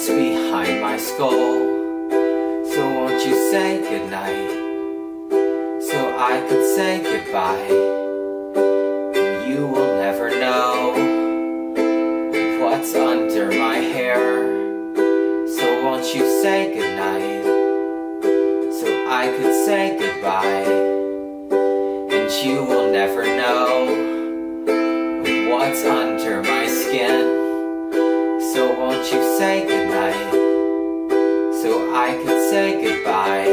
what's behind my skull. So won't you say goodnight, so I could say goodbye. And you will never know what's under my hair. So won't you say goodnight, so I could say goodbye. And you will never know what's under my skin. So won't you say goodnight, so I could say goodbye.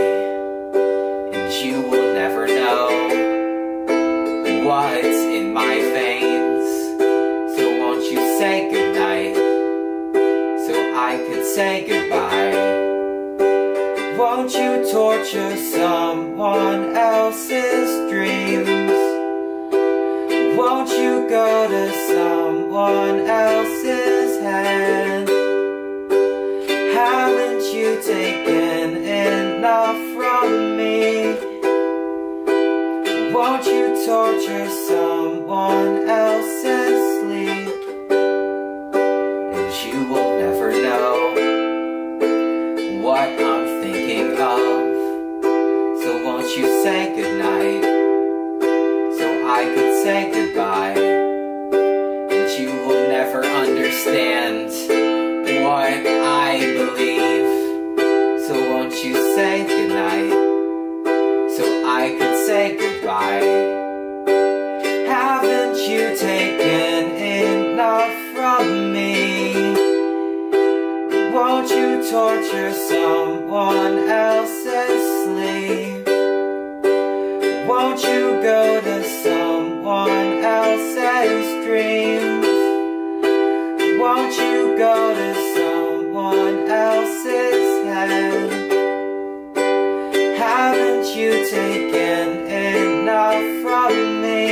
And you will never know what's in my veins. So won't you say goodnight, so I could say goodbye. Won't you torture someone else's dreams? Won't you go to someone else's? Haven't you taken enough from me? Won't you torture someone else's sleep? And you will never know what I'm thinking of. So won't you say goodnight, so I could say goodbye. You will never understand what I believe. So won't you say goodnight, so I could say goodbye. Haven't you taken enough from me? Won't you torture someone else's sleep? Won't you go to someone else's dreams? Won't you go to someone else's head? Haven't you taken enough from me?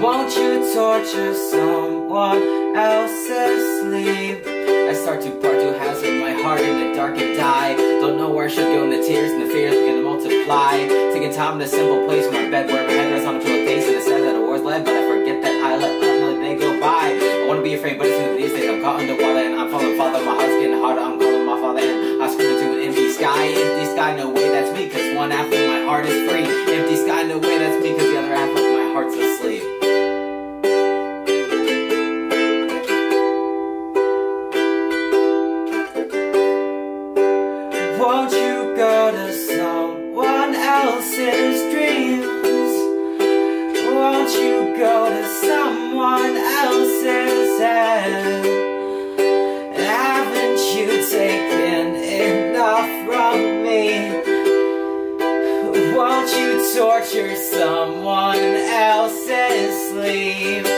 Won't you torture someone else's sleep? I start to part to hazard my heart in the dark and die. Don't know where I should go, and the tears and the fears begin to multiply. Taking time in a simple place in my bed where my head rests on a pillow case, and it's sad that a war's led, but I forget that I let another day go by. I wanna be afraid, but it's in these days I'm caught underwater, and I'm falling farther. My heart's getting harder, I'm calling my father, and I scream into an empty sky. Empty sky, no way, that's me, cause one half of my heart is free. Empty sky, no way, that's me, cause the other half of my heart's asleep. Won't you go to someone else's dreams? Won't you go to someone else's head? Haven't you taken enough from me? Won't you torture someone else's sleep?